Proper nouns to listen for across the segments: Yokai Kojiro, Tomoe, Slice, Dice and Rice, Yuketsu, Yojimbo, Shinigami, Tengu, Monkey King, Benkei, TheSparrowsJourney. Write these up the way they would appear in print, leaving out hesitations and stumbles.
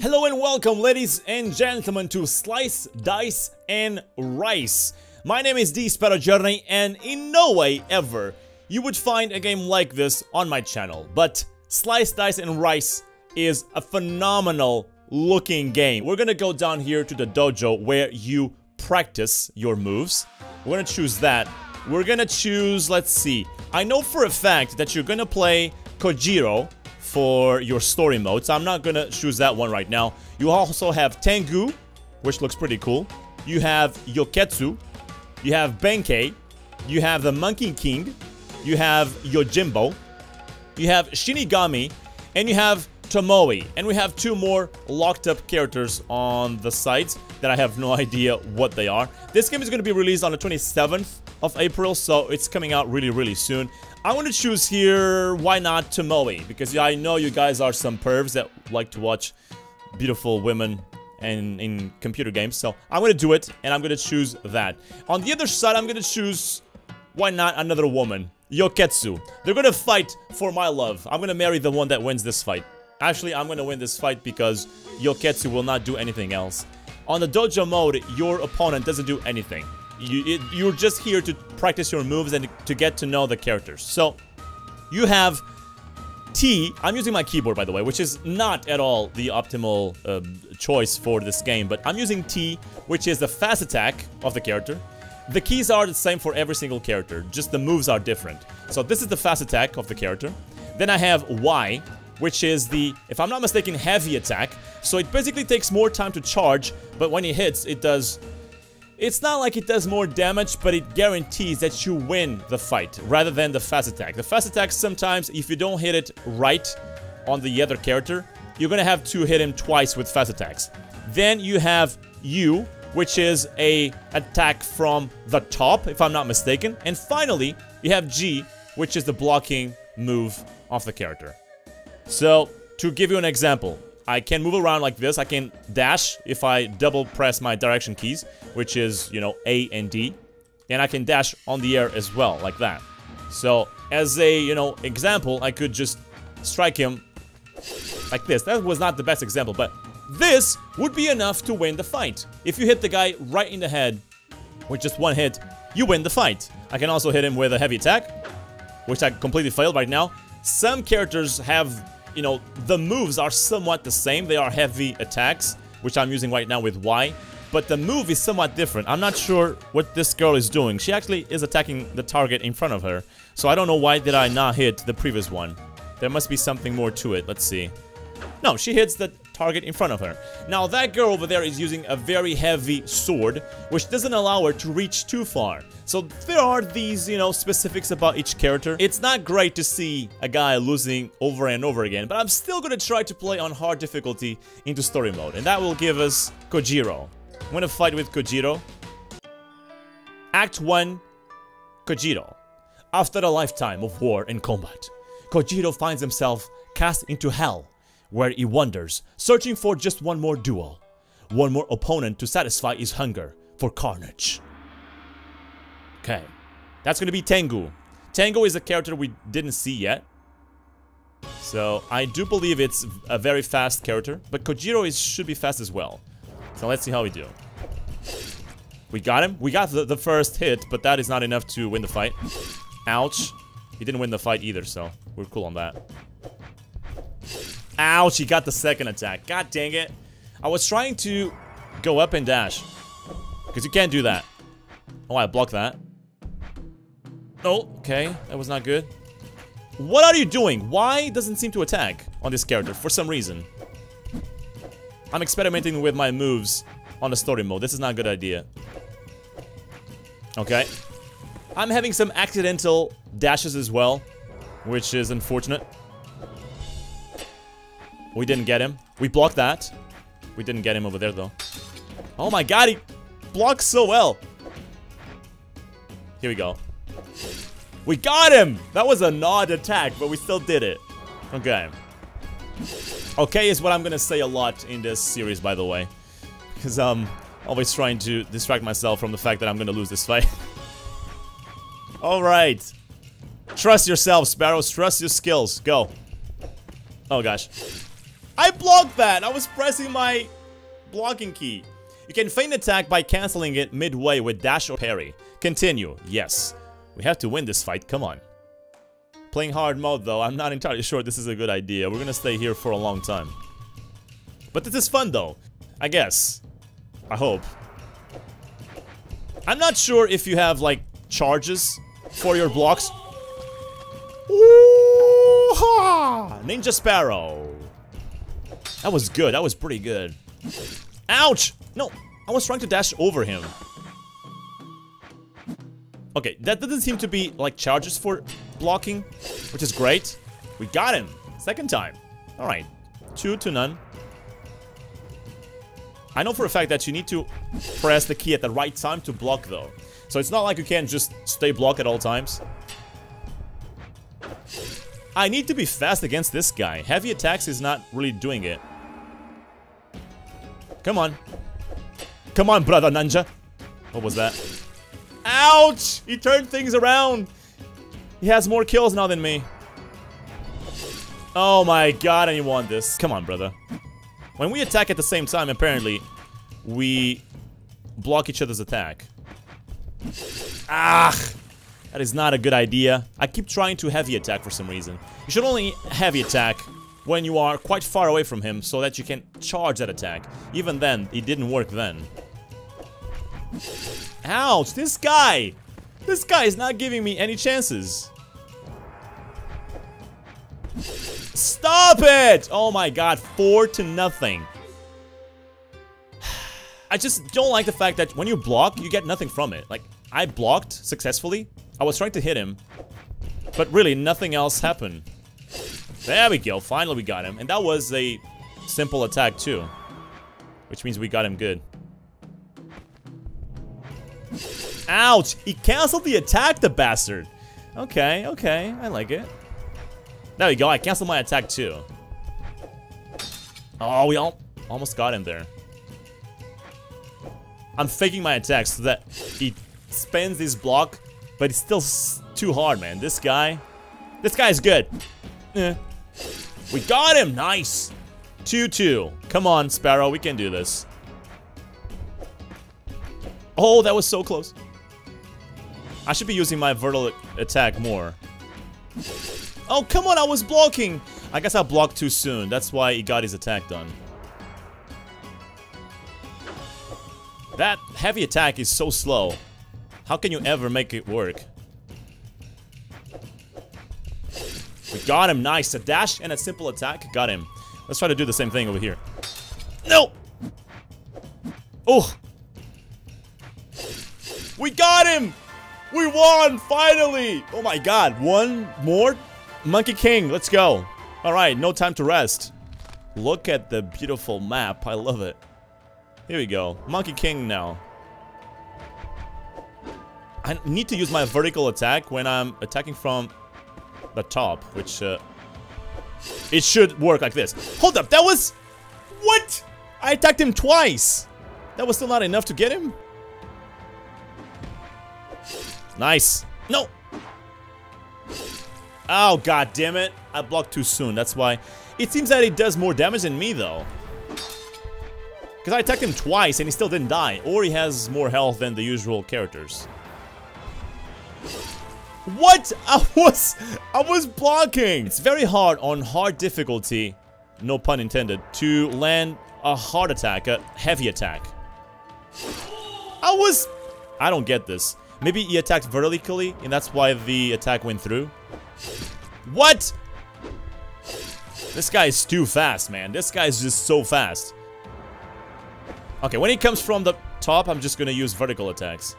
Hello and welcome, ladies and gentlemen, to Slice, Dice and Rice. My name is TheSparrowsJourney, and in no way ever you would find a game like this on my channel. But Slice, Dice and Rice is a phenomenal looking game. We're gonna go down here to the dojo where you practice your moves. We're gonna choose that. We're gonna choose, let's see. I know for a fact that you're gonna play Kojiro for your story mode, so I'm not gonna choose that one right now. You also have Tengu, which looks pretty cool. You have Yuketsu. You have Benkei. You have the Monkey King. You have Yojimbo. You have Shinigami. And you have Tomoe. And we have two more locked up characters on the site that I have no idea what they are. This game is going to be released on the 27th of April, so it's coming out really, really soon. I want to choose here, why not Tomoe? Because I know you guys are some pervs that like to watch beautiful women and in computer games, so I'm going to do it, and I'm going to choose that. On the other side, I'm going to choose, why not another woman? Yuketsu. They're going to fight for my love. I'm going to marry the one that wins this fight. Actually, I'm going to win this fight because Yuketsu will not do anything else. On the dojo mode, your opponent doesn't do anything. You're just here to practice your moves and to get to know the characters. So, you have T. I'm using my keyboard, by the way, which is not at all the optimal choice for this game. But I'm using T, which is the fast attack of the character. The keys are the same for every single character, just the moves are different. So this is the fast attack of the character. Then I have Y, which is the, if I'm not mistaken, heavy attack. So it basically takes more time to charge, but when it hits, it does... It's not like it does more damage, but it guarantees that you win the fight, rather than the fast attack. The fast attack, sometimes, if you don't hit it right on the other character, you're gonna have to hit him twice with fast attacks. Then you have U, which is a attack from the top, if I'm not mistaken. And finally, you have G, which is the blocking move of the character. So, to give you an example, I can move around like this. I can dash if I double press my direction keys, which is, you know, A and D. And I can dash on the air as well, like that. So, as a, you know, example, I could just strike him like this. That was not the best example, but this would be enough to win the fight. If you hit the guy right in the head with just one hit, you win the fight. I can also hit him with a heavy attack, which I completely failed right now. Some characters have, you know, the moves are somewhat the same. They are heavy attacks, which I'm using right now with Y. But the move is somewhat different. I'm not sure what this girl is doing. She actually is attacking the target in front of her. So I don't know why did I not hit the previous one. There must be something more to it. Let's see. No, she hits the target in front of her. Now that girl over there is using a very heavy sword, which doesn't allow her to reach too far. So there are these, you know, specifics about each character. It's not great to see a guy losing over and over again, but I'm still gonna try to play on hard difficulty into story mode, and that will give us Kojiro. I'm gonna fight with Kojiro. Act 1, Kojiro. After a lifetime of war and combat, Kojiro finds himself cast into hell, where he wanders, searching for just one more duel, one more opponent to satisfy his hunger for carnage. Okay, that's gonna be Tengu. Tengu is a character we didn't see yet, so I do believe it's a very fast character, but Kojiro should be fast as well. So let's see how we do. We got him. We got the first hit, but that is not enough to win the fight. Ouch. He didn't win the fight either, so we're cool on that. Ouch, he got the second attack. God dang it. I was trying to go up and dash, because you can't do that. Oh, I blocked that. Oh, okay. That was not good. What are you doing? Why doesn't seem to attack on this character for some reason? I'm experimenting with my moves on the story mode. This is not a good idea. Okay. I'm having some accidental dashes as well, which is unfortunate. We didn't get him. We blocked that. We didn't get him over there, though. Oh my god, he blocks so well. Here we go. We got him! That was an odd attack, but we still did it. Okay. Okay is what I'm gonna say a lot in this series, by the way. Because I'm always trying to distract myself from the fact that I'm gonna lose this fight. Alright. Trust yourself, Sparrows. Trust your skills. Go. Oh gosh. I blocked block that! I was pressing my blocking key. You can feint attack by cancelling it midway with dash or parry. Continue. Yes. We have to win this fight, come on. Playing hard mode though, I'm not entirely sure this is a good idea. We're gonna stay here for a long time. But this is fun though. I guess. I hope. I'm not sure if you have, like, charges for your blocks. Ooh ha! Ninja Sparrow. That was good, that was pretty good. Ouch! No, I was trying to dash over him. Okay, that doesn't seem to be, like, charges for blocking, which is great. We got him! Second time. Alright. 2 to none. I know for a fact that you need to press the key at the right time to block, though. So it's not like you can't just stay blocked at all times. I need to be fast against this guy. Heavy attacks is not really doing it. Come on. Come on, brother ninja. What was that? Ouch! He turned things around! He has more kills now than me. Oh my god, and you want this. Come on, brother. When we attack at the same time, apparently, we block each other's attack. Ah! That is not a good idea. I keep trying to heavy attack for some reason. You should only heavy attack when you are quite far away from him so that you can charge that attack. Even then, it didn't work then. Ouch! This guy! This guy is not giving me any chances. Stop it! Oh my god, 4 to nothing. I just don't like the fact that when you block, you get nothing from it. Like, I blocked successfully. I was trying to hit him, but really nothing else happened. There we go, finally we got him. And that was a simple attack too, which means we got him good. Ouch! He canceled the attack, the bastard! Okay, okay, I like it. There we go, I canceled my attack too. Oh, we almost got him there. I'm faking my attacks so that he spends his block, but it's still too hard, man. This guy is good. We got him, nice! 2-2. Come on, Sparrow, we can do this. Oh, that was so close. I should be using my vertical attack more. Oh, come on, I was blocking. I guess I blocked too soon. That's why he got his attack done. That heavy attack is so slow. How can you ever make it work? We got him, nice. A dash and a simple attack. Got him. Let's try to do the same thing over here. No! Oh! We got him! We won, finally! Oh my god, one more? Monkey King, let's go. Alright, no time to rest. Look at the beautiful map, I love it. Here we go, Monkey King now. I need to use my vertical attack when I'm attacking from the top, which... it should work like this. Hold up, that was... What? I attacked him twice! That was still not enough to get him? Nice. No! Oh, god damn it! I blocked too soon, that's why. It seems that it does more damage than me, though. Because I attacked him twice and he still didn't die. Or he has more health than the usual characters. What? I was blocking! It's very hard on hard difficulty, no pun intended, to land a hard attack, a heavy attack. I don't get this. Maybe he attacked vertically, and that's why the attack went through. What? This guy is too fast, man. This guy is just so fast. Okay, when he comes from the top, I'm just gonna use vertical attacks.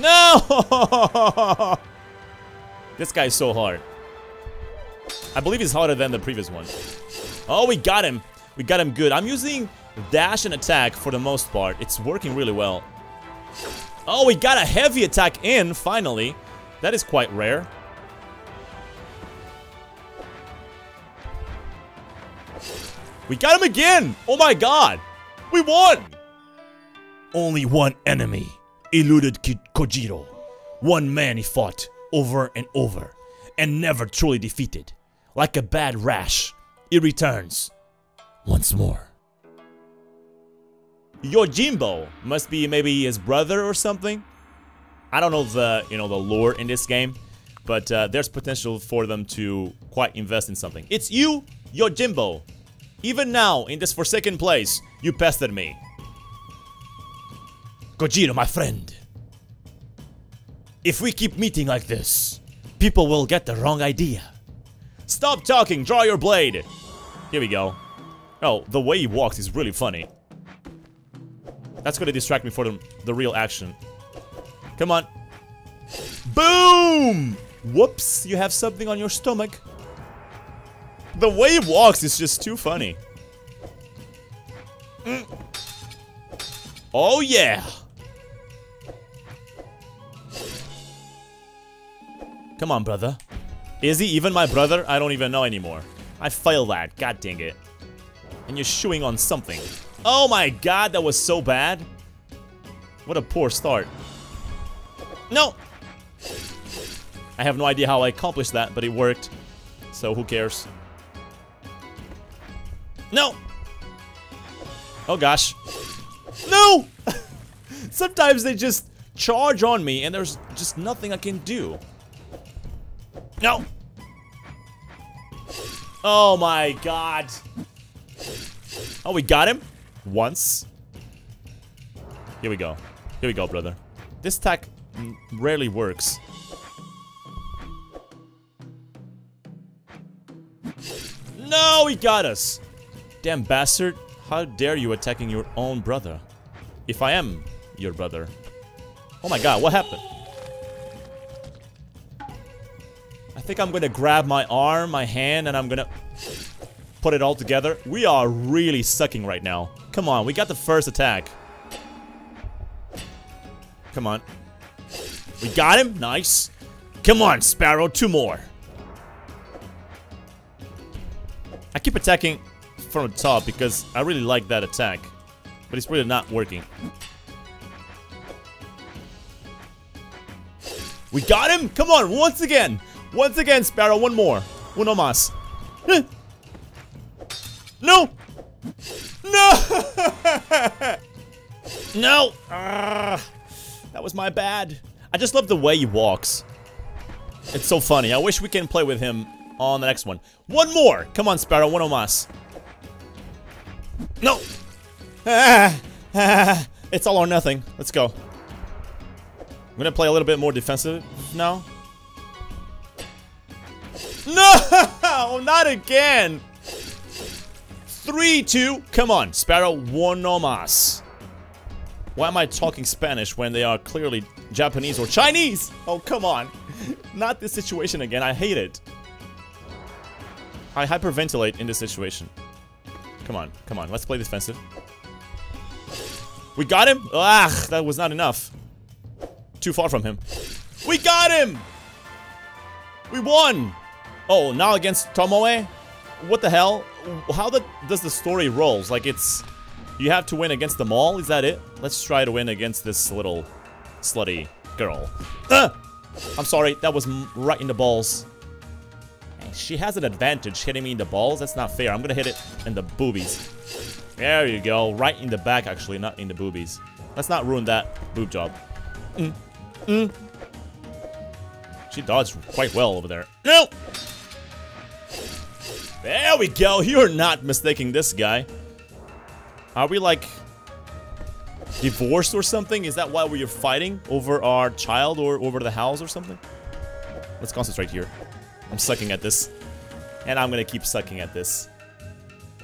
No! This guy is so hard. I believe he's harder than the previous one. Oh, we got him. We got him good. I'm using dash and attack for the most part. It's working really well. Oh, we got a heavy attack in, finally. That is quite rare. We got him again! Oh my god! We won! Only one enemy eluded Kojiro. One man he fought over and over, and never truly defeated. Like a bad rash, it returns once more. Yojimbo must be maybe his brother or something. I don't know the, you know, the lore in this game, but there's potential for them to quite invest in something. It's you, Yojimbo. Even now, in this forsaken place, you pestered me. Kojiro, my friend. If we keep meeting like this, people will get the wrong idea. Stop talking, draw your blade. Here we go. Oh, the way he walks is really funny. That's gonna distract me for the real action. Come on. Boom! Whoops, you have something on your stomach. The way he walks is just too funny. Mm. Oh yeah! Come on, brother. Is he even my brother? I don't even know anymore. I failed that, god dang it. And you're chewing on something. Oh my god, that was so bad. What a poor start. No! I have no idea how I accomplished that, but it worked. So who cares? No! Oh gosh. No! Sometimes they just charge on me and there's just nothing I can do. No! Oh my god. Oh, we got him? Once. Here we go. Here we go, brother. This tack rarely works. No, he got us! Damn bastard, how dare you attacking your own brother? If I am your brother. Oh my god, what happened? I think I'm gonna grab my arm, my hand, and I'm gonna put it all together. We are really sucking right now. Come on, we got the first attack. Come on. We got him, nice. Come on, Sparrow, two more. I keep attacking from the top because I really like that attack, but it's really not working. We got him! Come on, once again! Once again, Sparrow, one more. Uno mas. No! No! No! That was my bad. I just love the way he walks. It's so funny. I wish we can play with him on the next one. One more! Come on, Sparrow, uno mas. No! It's all or nothing. Let's go. I'm gonna play a little bit more defensive now. No! Not again! 3, 2, come on, Sparrow, uno mas. Why am I talking Spanish when they are clearly Japanese or Chinese? Oh, come on. Not this situation again, I hate it. I hyperventilate in this situation. Come on, come on, let's play defensive. We got him? Ah, that was not enough. Too far from him. We got him! We won! Oh, now against Tomoe? What the hell? How does the story rolls? Like it's... You have to win against them all? Is that it? Let's try to win against this little slutty girl. I'm sorry, that was right in the balls. She has an advantage hitting me in the balls. That's not fair. I'm gonna hit it in the boobies. There you go. Right in the back, actually, not in the boobies. Let's not ruin that boob job. Mm. Mm. She dodged quite well over there. No! There we go. You're not mistaking this guy. Are we, like, divorced or something? Is that why we're fighting? Over our child or over the house or something? Let's concentrate here. I'm sucking at this. And I'm gonna keep sucking at this.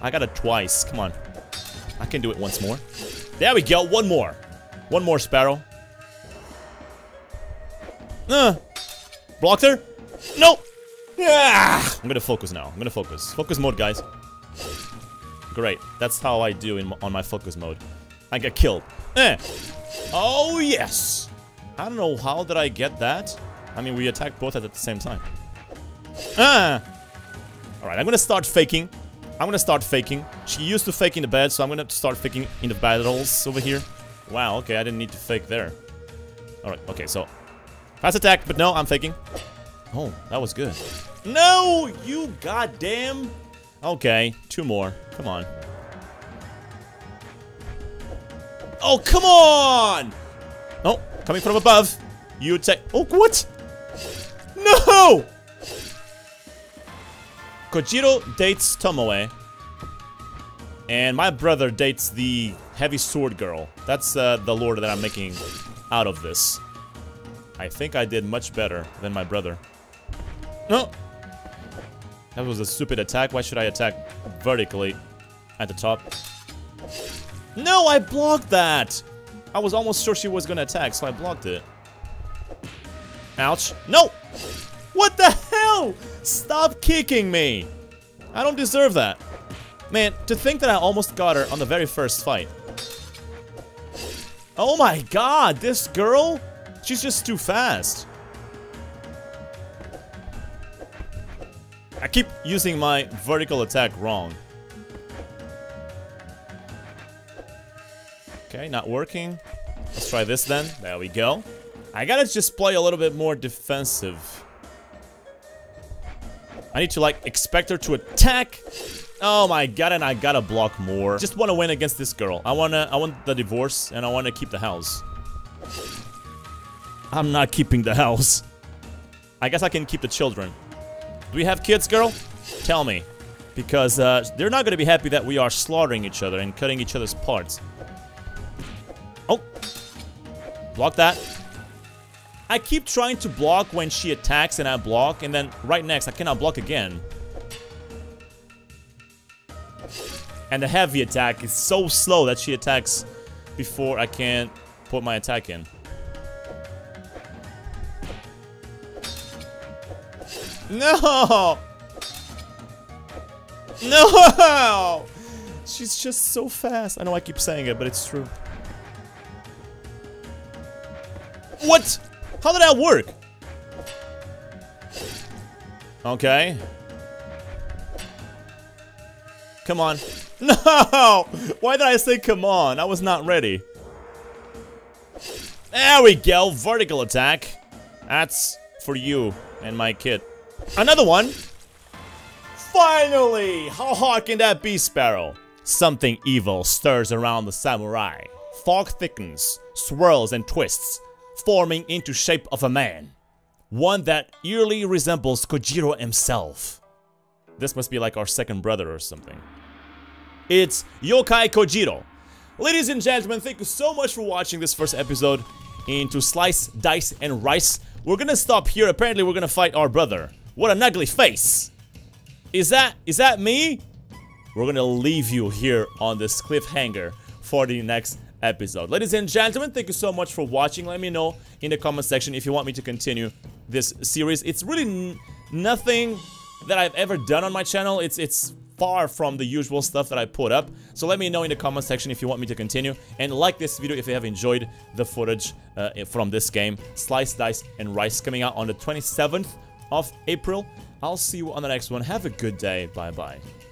I got it twice. Come on. I can do it once more. There we go. One more. One more, Sparrow. Blocked her? No! Ah! I'm gonna focus now. I'm gonna focus. Focus mode, guys. Great. That's how I do on my focus mode. I get killed. Oh, yes! I don't know how did I get that. I mean, we attacked both at the same time. Alright, I'm gonna start faking. I'm gonna start faking. She used to fake in the bed, so I'm gonna start faking in the battles over here. Wow, okay, I didn't need to fake there. Alright, okay, so... Fast attack, but no, I'm faking. Oh, that was good. No, you goddamn... Okay, two more. Come on. Oh, come on! Oh, coming from above. You attack. Oh, what? No! Kojiro dates Tomoe. And my brother dates the heavy sword girl. That's the lore that I'm making out of this. I think I did much better than my brother. No! That was a stupid attack. Why should I attack vertically at the top? No, I blocked that! I was almost sure she was gonna attack, so I blocked it. Ouch. No! What the hell? Stop kicking me! I don't deserve that. Man, to think that I almost got her on the very first fight. Oh my god, this girl? She's just too fast. I keep using my vertical attack wrong. Okay, not working. Let's try this then. There we go. I gotta just play a little bit more defensive. I need to, like, expect her to attack. Oh my god, and I gotta block more. Just wanna win against this girl. I want the divorce, and I wanna keep the house. I'm not keeping the house. I guess I can keep the children. Do we have kids, girl? Tell me. Because they're not gonna be happy that we are slaughtering each other and cutting each other's parts. Oh. Block that. I keep trying to block when she attacks and I block, and then right next I cannot block again. And the heavy attack is so slow that she attacks before I can put my attack in. No! No! She's just so fast. I know I keep saying it, but it's true. What? How did that work? Okay. Come on. No! Why did I say come on? I was not ready. There we go. Vertical attack. That's for you and my kid. Another one! Finally! How hard can that be, Sparrow? Something evil stirs around the samurai. Fog thickens, swirls and twists, forming into shape of a man. One that eerily resembles Kojiro himself. This must be like our second brother or something. It's Yokai Kojiro. Ladies and gentlemen, thank you so much for watching this first episode into Slice, Dice, and Rice. We're gonna stop here. Apparently, we're gonna fight our brother. What an ugly face! Is that me? We're gonna leave you here on this cliffhanger for the next episode. Ladies and gentlemen, thank you so much for watching. Let me know in the comment section if you want me to continue this series. It's really nothing that I've ever done on my channel. It's far from the usual stuff that I put up. So let me know in the comment section if you want me to continue. And like this video if you have enjoyed the footage from this game. Slice, Dice, and Rice, coming out on the 27th of April. I'll see you on the next one. Have a good day. Bye-bye.